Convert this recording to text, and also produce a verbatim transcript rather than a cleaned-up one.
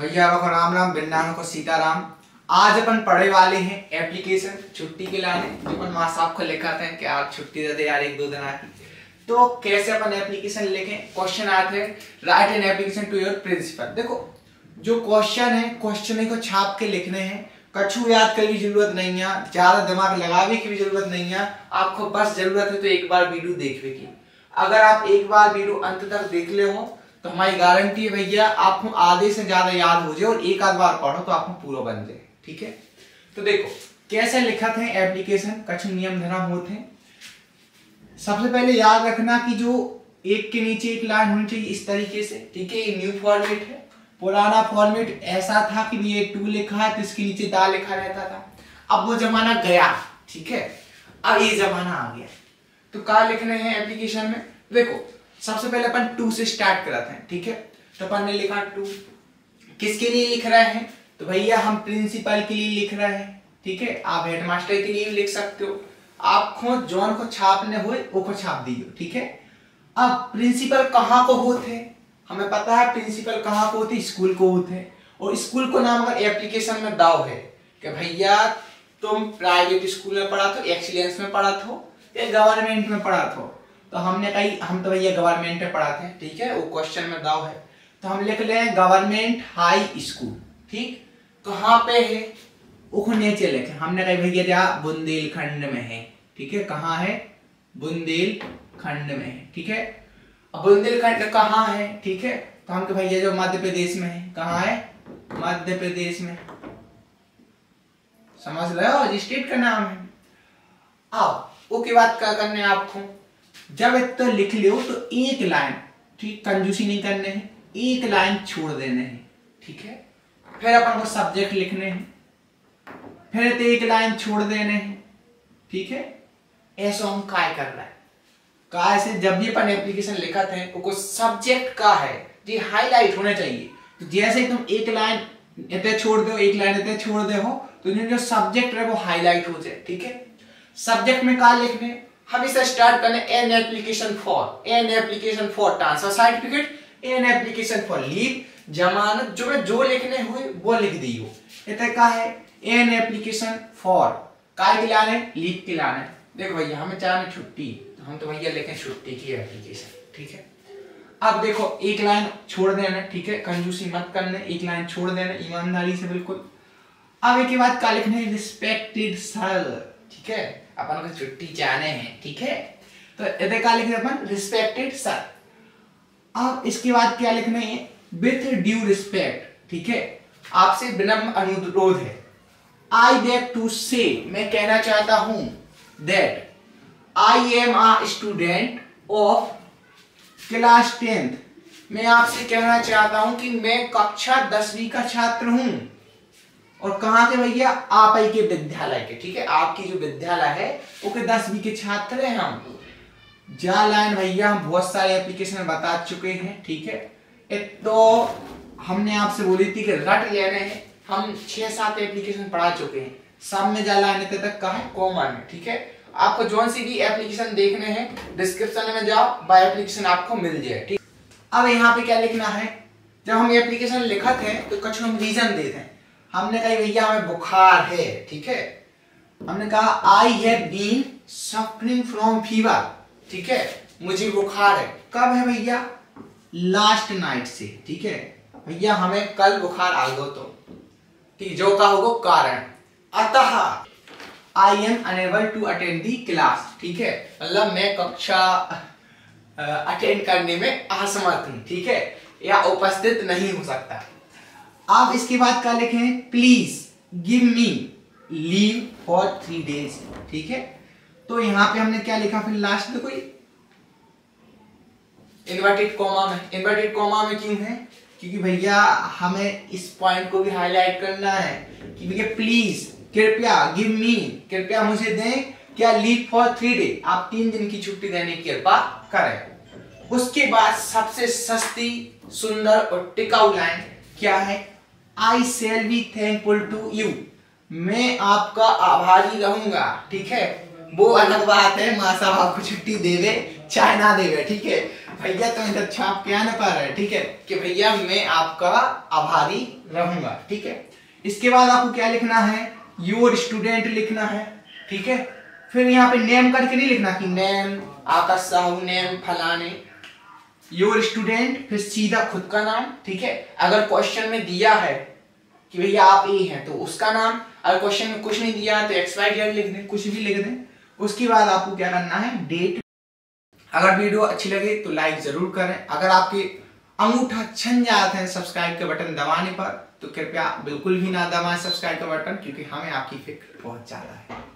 भैया को राम राम, बिन्नानों को सीताराम। आज अपन पढ़े वाले हैं एप्लीकेशन छुट्टी के लाने, जो अपन माँ साहब को लिखा था कि आप छुट्टी दे दे यार एक दो दिन आके। तो कैसे अपन एप्लीकेशन लिखें, क्वेश्चन आते हैं write an application to your principal. देखो जो क्वेश्चन है, क्वेश्चन को छाप के लिखने हैं, कछु याद करने की जरूरत नहीं है, ज्यादा दिमाग लगाने की भी जरूरत नहीं है। आपको बस जरूरत है तो एक बार वीडियो देखने की। अगर आप एक बार वीडियो अंत तक देख ले हो तो हमारी गारंटी है भैया आपको आधे से ज्यादा याद हो जाए, और एक आध बार पढ़ो तो आपको पूरा बन जाए। ठीक है, तो देखो कैसे लिखा था एप्लीकेशन, कछु नियम धरा होते हैं। सबसे पहले याद रखना कि जो एक के नीचे एक लाइन होनी चाहिए इस तरीके से। ठीक है, ये न्यू फॉर्मेट है। पुराना फॉर्मेट ऐसा था कि ये टू लिखा है तो इसके नीचे दा लिखा रहता था। अब वो जमाना गया, ठीक है, अब ये जमाना आ गया। तो क्या लिखने हैं एप्लीकेशन में, देखो सबसे पहले अपन टू से स्टार्ट कराते हैं। ठीक है, तो अपन ने लिखा टू, किसके लिए लिख रहे हैं तो भैया हम प्रिंसिपल के लिए लिख रहे हैं। ठीक है, आप हेडमास्टर के लिए भी लिख सकते हो, आप खुद जॉन को छापने हुए वो को छाप दियो। ठीक है, अब प्रिंसिपल कहाँ को होते, हमें पता है प्रिंसिपल कहाँ को होती, स्कूल को होते। और स्कूल को नाम अगर एप्लीकेशन में दाव है कि भैया तुम प्राइवेट स्कूल में पढ़ा तो, एक्सीलेंस में पढ़ा तो, या गवर्नमेंट में पढ़ा तो, तो हमने कही हम तो भैया गवर्नमेंट में पढ़ाते हैं। ठीक है, वो क्वेश्चन में दाव है तो हम लिख ले गवर्नमेंट हाई स्कूल। ठीक, कहाँ पे है वो नीचे लिखे, हमने कही भैया जा बुंदेलखंड में है। ठीक है, कहाँ है, बुंदेलखंड में है। ठीक है, अब बुंदेलखंड कहाँ है, ठीक है, तो हम कहे भैया जो मध्य प्रदेश में है, कहाँ है, मध्य प्रदेश में। समझ रहे हो, स्टेट का नाम है। अब उसके बाद क्या करने आपको, जब इतना लिख लियो तो एक लाइन, ठीक, कंजूसी नहीं करने हैं, एक लाइन छोड़ देने हैं। ठीक है, फिर अपन को सब्जेक्ट लिखने हैं, फिर एक लाइन छोड़ देने हैं। ठीक है, ऐसा हम काय कर रहा है, काय से जब भी अपन एप्लीकेशन लिखा थे वो सब्जेक्ट का है जी हाईलाइट होना चाहिए। तो जैसे ही तुम एक लाइन इतने छोड़ दो, एक लाइन इतने छोड़ दे हो, तो जो सब्जेक्ट है वो हाईलाइट हो जाए। ठीक है, सब्जेक्ट में क्या लिखने, हम इसे स्टार्ट करने an application for, an application for transfer certificate, an application for leave, जमानत, जो जो लिखने हुए वो लिख दियो। इतना क्या है, एन एप्लीकेशन फॉर काय के लाने, लीव के लाने। देखो भैया हमें चाहिए छुट्टी, तो हम तो भैया लिखें छुट्टी की एप्लीकेशन। ठीक है, अब देखो एक लाइन छोड़ देना। ठीक है, कंजूसी मत करना, एक लाइन छोड़ देना ईमानदारी से बिल्कुल। अब एक बात का लिखने, रिस्पेक्टेड सर। ठीक है, अपन को छुट्टी जाने हैं। ठीक है, तो इधर क्या लिखना अपन, रिस्पेक्टेड सर। अब इसके बाद क्या लिखना है, विथ ड्यू रिस्पेक्ट। ठीक है, आपसे विनम्र अनुरोध है, आई डेयर टू से, मैं कहना चाहता हूं, that I am a student of class tenth, मैं आपसे कहना चाहता हूं कि मैं कक्षा दसवीं का छात्र हूं। और कहाँ के भैया, आप ही के विद्यालय के। ठीक है, आपकी जो विद्यालय है वो के दसवीं के छात्र हैं हम। जा लाइन भैया हम बहुत सारे एप्लीकेशन में बता चुके हैं। ठीक है, तो हमने आपसे बोली थी कि रट लेने हैं, हम छह सात एप्लीकेशन पढ़ा चुके हैं, सब में जा लाइन इतने तक का है कॉमन। ठीक है, आपको जौन सी भी एप्लीकेशन देखने हैं डिस्क्रिप्शन में जाओ, बाय एप्लीकेशन आपको मिल जाए। ठीक, अब यहाँ पे क्या लिखना है, जब हम एप्लीकेशन लिखा थे तो कुछ हम रीजन देते हैं, हमने कहा भैया हमें बुखार है। ठीक है, हमने कहा I have been suffering from fever. ठीक है, मुझे बुखार है, कब है भैया, लास्ट नाइट से। ठीक है, भैया हमें कल बुखार आ गया तो, ठीक, जो का होगा कारण, अतः I am unable to attend the class. ठीक है, मतलब मैं कक्षा अटेंड करने में असमर्थ हूँ। ठीक है, या उपस्थित नहीं हो सकता। आप इसके बाद क्या लिखें, please give me leave for three days. ठीक है, तो यहाँ पे हमने क्या लिखा, फिर लास्ट में कोई इन्वर्टेड कॉमा में, इन्वर्टेड कॉमा में क्यों है, क्योंकि भैया हमें इस पॉइंट को भी हाईलाइट करना है कि भैया प्लीज, कृपया, गिव मी, कृपया मुझे दें क्या, लीव फॉर थ्री डे, आप तीन दिन की छुट्टी देने की कृपा करें। उसके बाद सबसे सस्ती, सुंदर और टिकाऊ लाइन क्या है, I shall be thankful to you, मैं आपका आभारी रहूंगा। ठीक है, वो अलग बात है माँ साहब आपको छुट्टी देवे, चाय ना देगा, ठीक है भैया, तो इधर छाप के आ ना पा रहा है, ठीक है कि भैया मैं आपका आभारी रहूंगा, ठीक है। इसके बाद आपको क्या लिखना है, योर स्टूडेंट लिखना है, ठीक है। फिर यहाँ पे नेम करके नहीं लिखना कि नेम आपका साहू नेम फलाने, योर स्टूडेंट फिर सीधा खुद का नाम, ठीक है। अगर क्वेश्चन में दिया है कि भैया आप ये हैं तो उसका नाम, अगर क्वेश्चन में कुछ नहीं दिया है तो एक्स वाई जेड लिख दें, कुछ भी लिख दें। उसके बाद आपको क्या करना है, डेट। अगर वीडियो अच्छी लगे तो लाइक जरूर करें। अगर आपके अंगूठा छन जाता है सब्सक्राइब का बटन दबाने पर तो कृपया बिल्कुल भी ना दबाएं सब्सक्राइब का बटन, क्योंकि हमें आपकी फिक्र बहुत ज्यादा है।